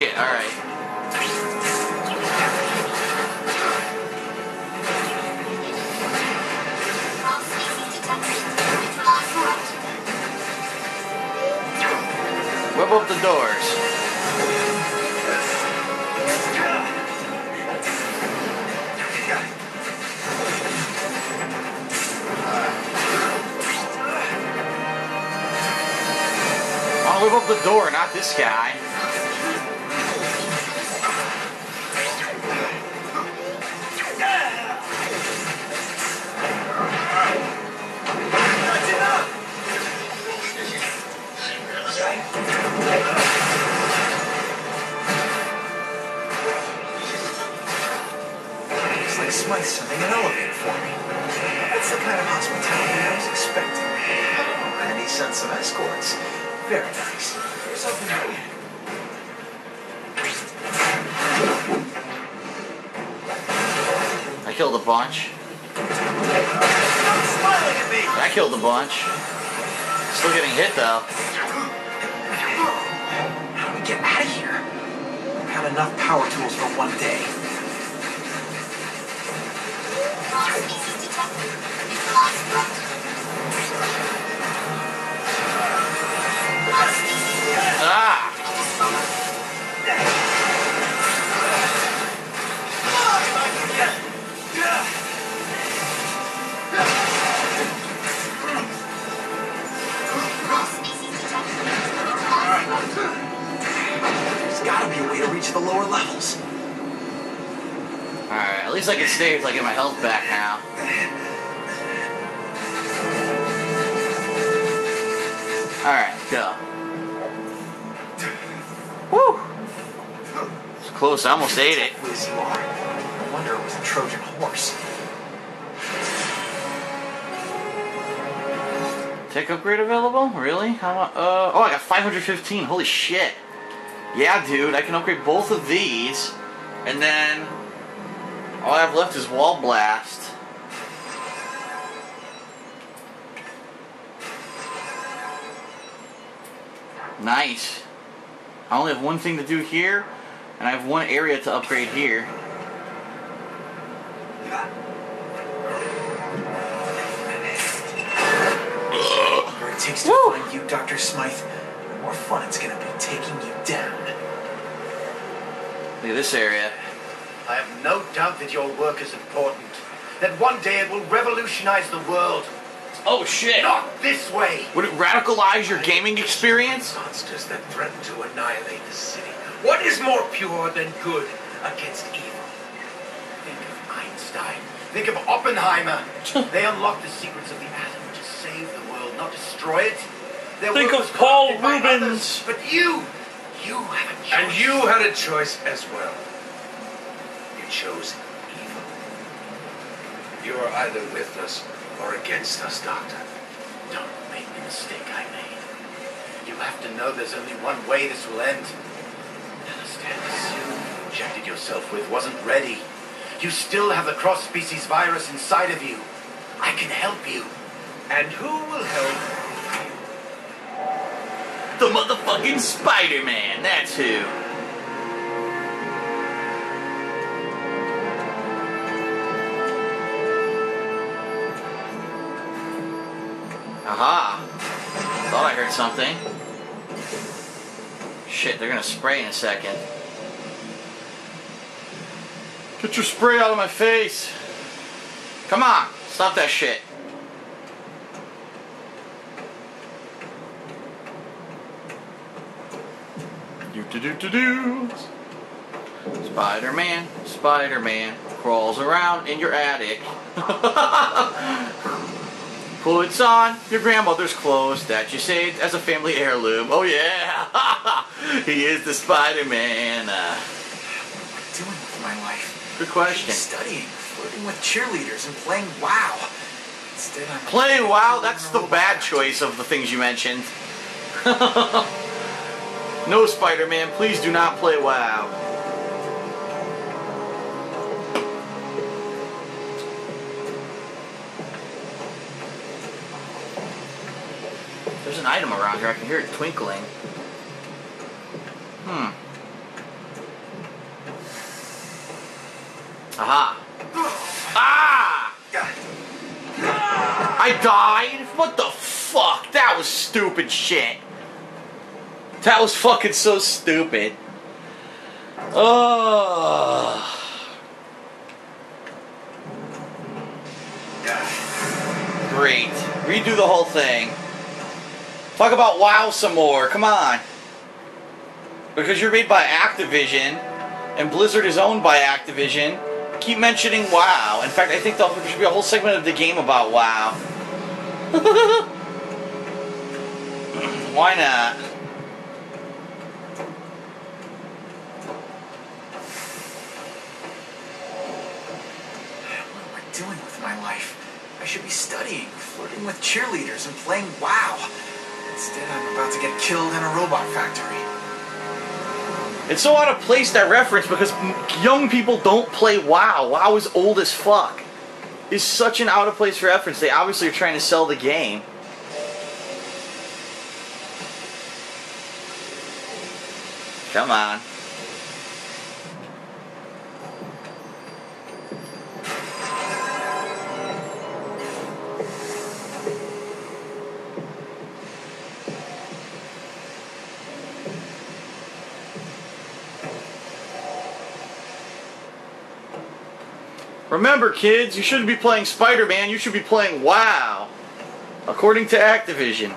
Yeah, alright. Whip up the doors. I'll whip up the door, not this guy. Smythe sending an elevator for me. That's the kind of hospitality I was expecting. Oh, and he sent some escorts. Very nice. Here's something I need. I killed a bunch. Stop smiling at me! I killed a bunch. Still getting hit though. How do we get out of here? I've had enough power tools for one day. Ah! There's gotta be a way to reach the lower levels. Alright, at least I can stay until I get my health back now. Alright, go. Woo! It's close, I almost ate it. I wonder it was a Trojan horse. Tech upgrade available? Really? How much? Oh, I got 515. Holy shit. Yeah, dude, I can upgrade both of these. And then all I have left is wall blast. Nice. I only have one thing to do here, and I have one area to upgrade here. Whatever it takes to find you, Dr. Smythe, the more fun it's gonna be taking you down. Look at this area. I have no doubt that your work is important. That one day it will revolutionize the world. Oh shit! Not this way! Would it radicalize your gaming experience? Monsters that threaten to annihilate the city. What is more pure than good against evil? Think of Einstein. Think of Oppenheimer. They unlocked the secrets of the atom to save the world, not destroy it. Think of Paul Rubens. But you had a choice. And you had a choice as well. You chose evil. You are either with us or against us, Doctor. Don't make the mistake I made. You have to know there's only one way this will end. Alistair, the serum you injected yourself with wasn't ready. You still have the cross-species virus inside of you. I can help you. And who will help? The motherfucking Spider-Man, that's who. Aha! Thought I heard something. Shit, they're gonna spray in a second. Get your spray out of my face! Come on! Stop that shit! Do-do-do-do-do! Spider-Man, Spider-Man crawls around in your attic. Puts on your grandmother's clothes that you saved as a family heirloom. Oh yeah! He is the Spider-Man. What am I doing with my life? Good question. I'm studying, flirting with cheerleaders, and playing WoW. Instead, I'm playing WoW? That's the bad choice of the things you mentioned. No, Spider-Man, please do not play WoW. There's an item around here. I can hear it twinkling. Aha. Ah! I died? What the fuck? That was stupid shit. That was fucking so stupid. Oh. Great. Redo the whole thing. Talk about WoW some more. Come on. Because you're made by Activision, and Blizzard is owned by Activision, keep mentioning WoW. In fact, I think there should be a whole segment of the game about WoW. Why not? What am I doing with my life? I should be studying, flirting with cheerleaders, and playing WoW. Instead, I'm about to get killed in a robot factory. It's so out of place, that reference, because young people don't play WoW. WoW is old as fuck. It's such an out-of-place reference. They obviously are trying to sell the game. Come on. Remember, kids, you shouldn't be playing Spider-Man, you should be playing WoW, according to Activision.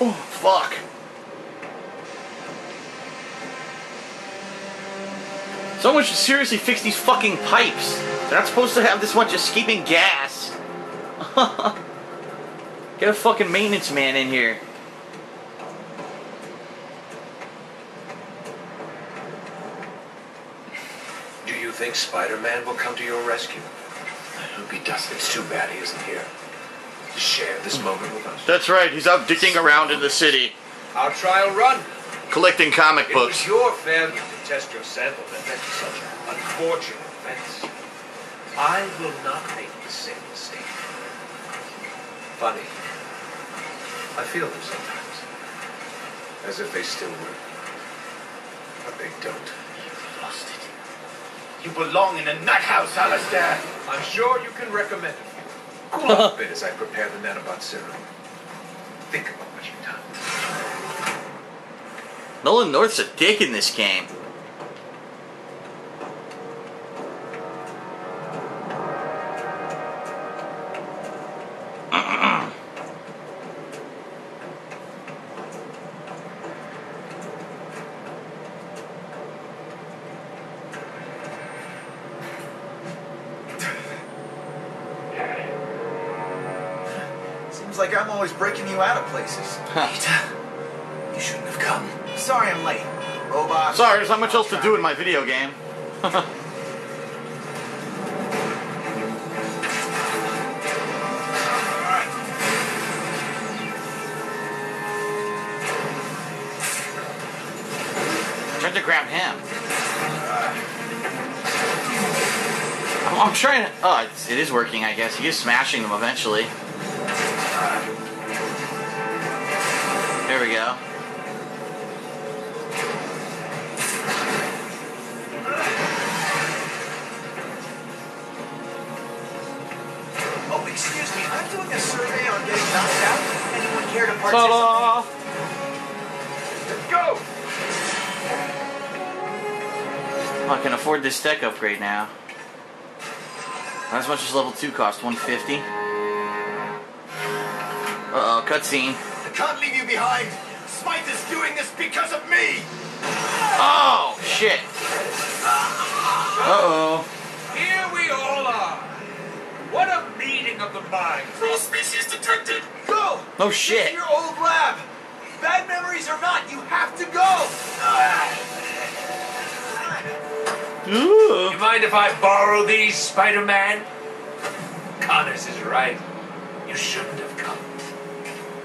Oh, fuck. Someone should seriously fix these fucking pipes. They're not supposed to have this much escaping gas. Get a fucking maintenance man in here. Think Spider-Man will come to your rescue? I hope he doesn't. It's too bad he isn't here to share this moment with us. That's right, he's out dicking around in the city. Our trial run. Collecting comic books. It was your failure to test your sample that led to such an unfortunate offense. I will not make the same mistake. Funny. I feel them sometimes. As if they still were. But they don't. You've lost it. You belong in a nut house, Alistair. I'm sure you can recommend it. Cool up a bit as I prepare the nanobot serum. Think about what you've done. Nolan North's a dick in this game. Like I'm always breaking you out of places. Huh. Peter, you shouldn't have come. Sorry I'm late. Robot. Sorry, there's not much else to do in my video game. Trying to grab him. I'm trying to... Oh, it is working, I guess. He is smashing them eventually. There we go. Oh, excuse me, I'm doing a survey on getting knocked out. Anyone care to participate? Let's go! Oh, I can afford this tech upgrade now. Not as much as level 2 cost, 150. Uh-oh, cutscene. I can't leave you behind! Smythe is doing this because of me! Oh, shit. Uh-oh. Here we all are. What a meeting of the minds. Full species detected. Go! Oh, shit. This is your old lab. Bad memories or not, you have to go! Ooh. You mind if I borrow these, Spider-Man? Connors is right. You shouldn't have come.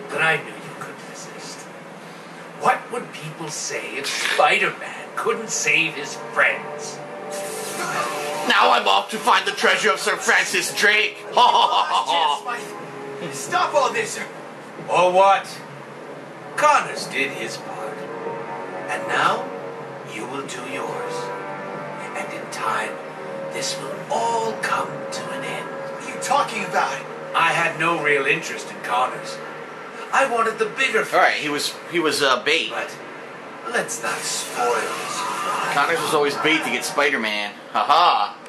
But I knew you couldn't resist. What would people say if Spider-Man couldn't save his friends? Now I'm off to find the treasure of Sir Francis Drake. Stop all this, sir. Or what? Connors did his part. And now, you will do yours. And in time, this will all come to an end. What are you talking about? I had no real interest in Connors. I wanted the bigger fish. Alright, he was bait. But let's not spoil this. Connors was always bait to get Spider-Man. Haha.